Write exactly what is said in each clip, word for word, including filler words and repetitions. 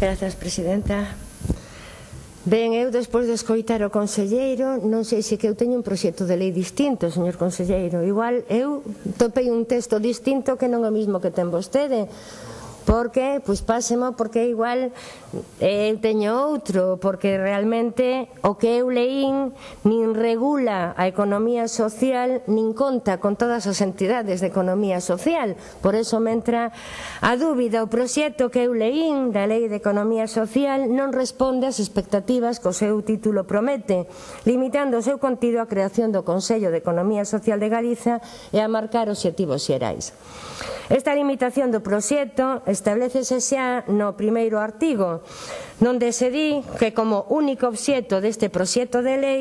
Grazas, Presidenta. Ben, eu, despois de escoitar o Conselleiro, non sei se que eu teño un proxecto de lei distinto, señor Conselleiro. Igual eu topei un texto distinto que non é o mismo que ten vostede. Porque, pois pásemo, porque igual eu teño outro, porque realmente o que eu leín nin regula a economía social, nin conta con todas as entidades de economía social. Por eso me entra a dúbida, o proxecto que eu leín da Lei de Economía Social non responde ás expectativas que o seu título promete, limitando o seu contido á creación do Consello de Economía Social de Galiza e a marcar obxectivos xerais. Esta limitación do proxecto establécese xa no primeiro artigo, onde se di que como único obxecto deste proxecto de lei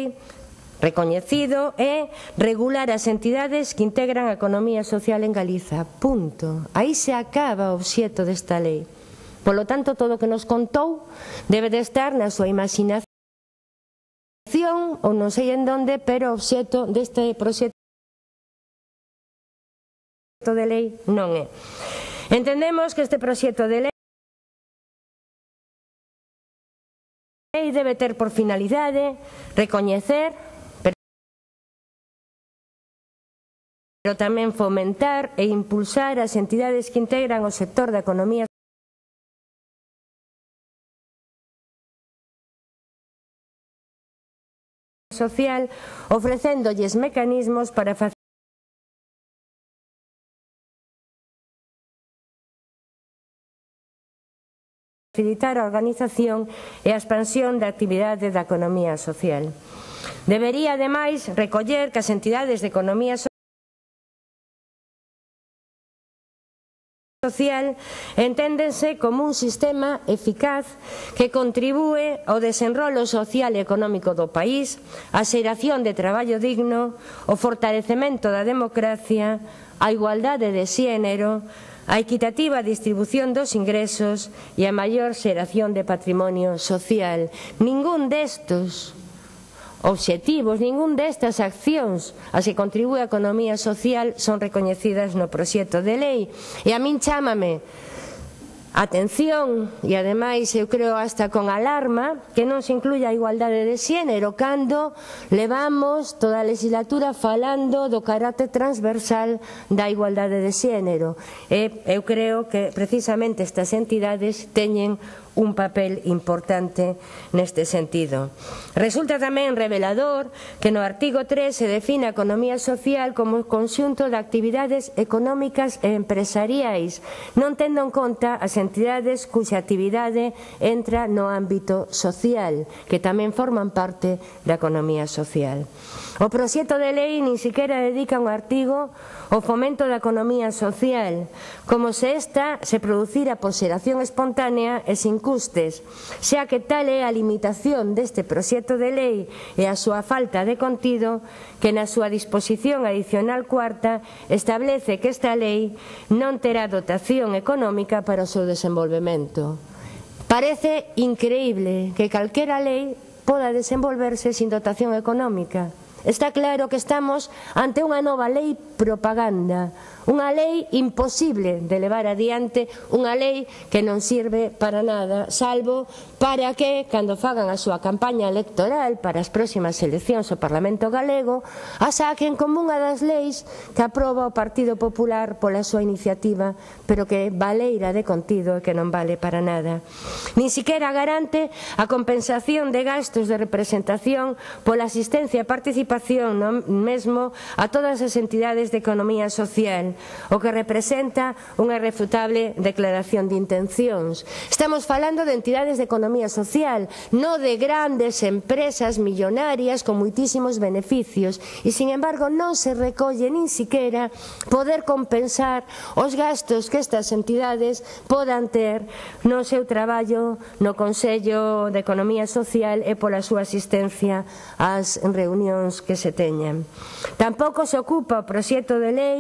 recoñecido é regular as entidades que integran a economía social en Galiza. Punto. Aí se acaba o obxecto desta lei. Polo tanto, todo o que nos contou debe de estar na súa imaginación ou non sei en onde, pero o obxecto deste proxecto de lei non é. Entendemos que este proxecto de lei debe ter por finalidade recoñecer, pero tamén fomentar e impulsar as entidades que integran o sector da economía social, ofrecéndolles mecanismos para facer facilitar a organización e a expansión da actividade da economía social. Debería, ademais, recoller que as entidades de economía social enténdense como un sistema eficaz que contribúe ao desenrolo social e económico do país, á xeración de traballo digno, ao fortalecemento da democracia, á igualdade de xénero, a equitativa distribución dos ingresos e a maior xeración de patrimonio social. Ningún destes obxectivos, ningún destas accións a que contribúe a economía social son recoñecidas no proxecto de lei. E a min chámame atención, e ademais eu creo hasta con alarma, que non se incluya a igualdade de xénero cando levamos toda a legislatura falando do carácter transversal da igualdade de xénero. E eu creo que precisamente estas entidades teñen un papel importante neste sentido. Resulta tamén revelador que no artigo tres se define a economía social como un conxunto de actividades económicas e empresariais, non tendo en conta as entidades cuxa actividade entra no ámbito social, que tamén forman parte da economía social. O proxecto de lei nin sequera dedica un artigo ao fomento da economía social, como se esta se producira por xeración espontánea e sin custes, xa que tal é a limitación deste proxecto de lei e a súa falta de contido que na súa disposición adicional cuarta establece que esta lei non terá dotación económica para o seu desenvolvemento. Parece increíble que calquera lei poda desenvolverse sin dotación económica. Está claro que estamos ante unha nova lei propaganda, unha lei imposible de levar adiante, unha lei que non sirve para nada, salvo para que, cando fagan a súa campaña electoral para as próximas eleccións ao Parlamento Galego, a saquen como unha das leis que aproba o Partido Popular pola súa iniciativa, pero que valeira de contido e que non vale para nada. Nin sequera garante a compensación de gastos de representación pola asistencia e participación mesmo a todas as entidades de economía social, o que representa unha irrefutable declaración de intencións. Estamos falando de entidades de economía social, non de grandes empresas millonarias con moitísimos beneficios, e sin embargo non se recolle nin sequera poder compensar os gastos que estas entidades podan ter no seu traballo no Consello de Economía Social e pola súa asistencia ás reunións que se teñan. Tampouco se ocupa o proxecto de lei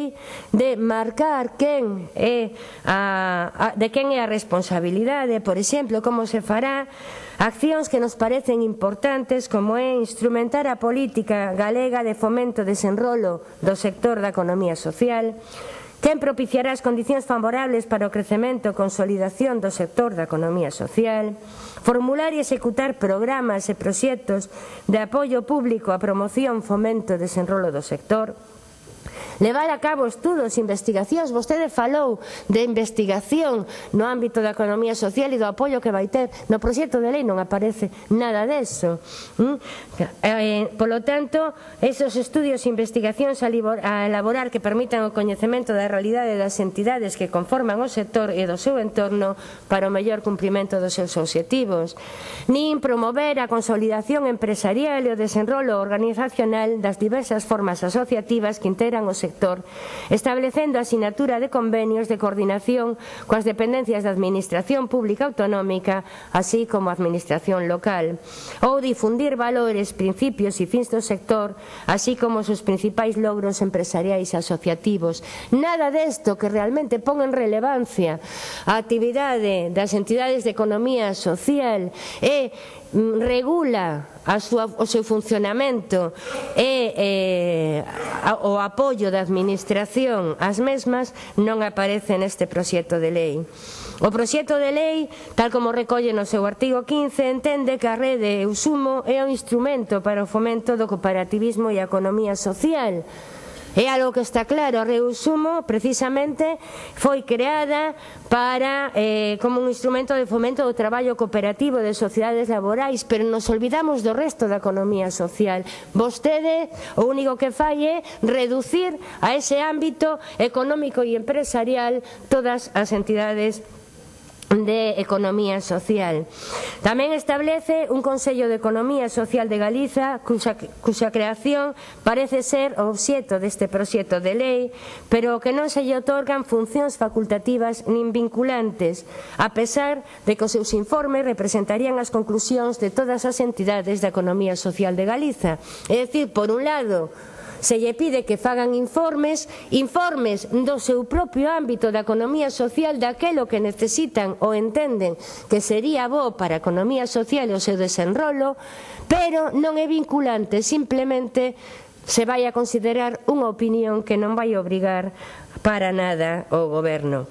de marcar quen é a, a, de quen é a responsabilidade, por exemplo, como se fará accións que nos parecen importantes, como é instrumentar a política galega de fomento e desenrolo do sector da economía social, Quen propiciará as condicións favorables para o crecemento e consolidación do sector da economía social, formular e executar programas e proxectos de apoio público á promoción, fomento e desenrolo do sector, levar a cabo estudos, investigacións. Vostede falou de investigación no ámbito da economía social e do apoio que vai ter. No proxecto de lei non aparece nada deso. Polo tanto, esos estudios e investigacións a elaborar que permitan o coñecemento da realidade das entidades que conforman o sector e do seu entorno para o mellor cumprimento dos seus obxectivos. Nin promover a consolidación empresarial e o desenrolo organizacional das diversas formas asociativas que integran o sector, establecendo a asinatura de convenios de coordinación coas dependencias da Administración Pública Autonómica, así como a Administración Local, ou difundir valores, principios e fins do sector, así como os seus principais logros empresariais e asociativos. Nada desto que realmente pon en relevancia a actividade das entidades de economía social e regula a súa, o seu funcionamento e eh, a, o apoio da administración ás mesmas, non aparece neste proxecto de lei. O proxecto de lei, tal como recolle no seu artigo quince, entende que a rede Eusumo é un instrumento para o fomento do cooperativismo e a economía social. É algo que está claro. A Reusumo precisamente foi creada para eh, como un instrumento de fomento do traballo cooperativo de sociedades laborais, pero nos olvidamos do resto da economía social. Vostede o único que fai é reducir a ese ámbito económico e empresarial todas as entidades de economía social. Tamén establece un Consello de Economía Social de Galiza cusa, cusa creación parece ser o obxeto deste proxecto de lei, pero que non se lle otorgan funcións facultativas nin vinculantes, a pesar de que os seus informes representarían as conclusións de todas as entidades da economía social de Galiza. É dicir, por un lado, se lle pide que fagan informes, informes do seu propio ámbito da economía social, daquelo que necesitan ou entenden que sería bo para a economía social e o seu desenrolo, pero non é vinculante, simplemente se vai a considerar unha opinión que non vai obrigar para nada o goberno.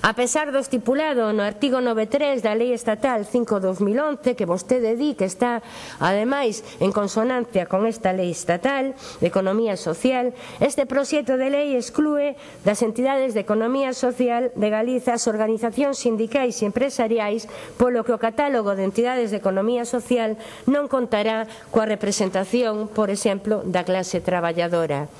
A pesar do estipulado no artigo nove punto tres da Lei Estatal cinco barra dos mil once, que vostede di que está, ademais, en consonancia con esta Lei Estatal de Economía Social, este proxecto de lei exclúe das entidades de economía social de Galiza as organizacións sindicais e empresariais, polo que o catálogo de entidades de economía social non contará coa representación, por exemplo, da clase traballadora.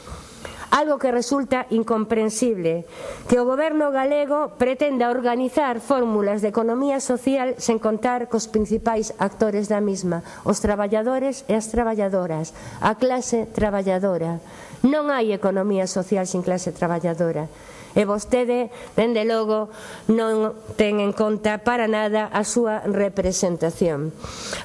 Algo que resulta incomprensible, que o goberno galego pretenda organizar fórmulas de economía social sen contar cos principais actores da mesma, os traballadores e as traballadoras, a clase traballadora. Non hai economía social sin clase traballadora. E vostede, dende logo, non ten en conta para nada a súa representación.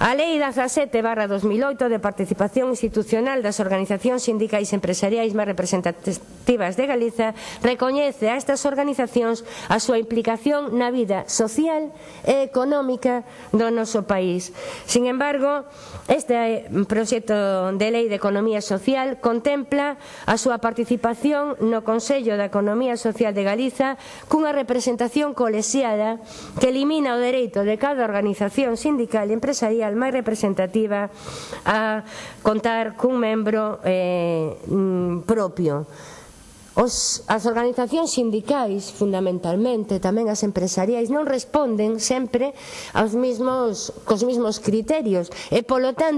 A Lei dezasete barra dos mil oito de participación institucional das organizacións sindicais e empresariais máis representativas de Galiza recoñece a estas organizacións a súa implicación na vida social e económica do noso país. Sin embargo, este proxecto de Lei de Economía Social contempla a súa participación no Consello de Economía Social de Galiza cunha representación colexiada que elimina o dereito de cada organización sindical e empresarial máis representativa a contar cun membro eh, propio. Os, as organizacións sindicais, fundamentalmente, tamén as empresariais, non responden sempre aos mismos, cos mismos criterios e, polo tanto,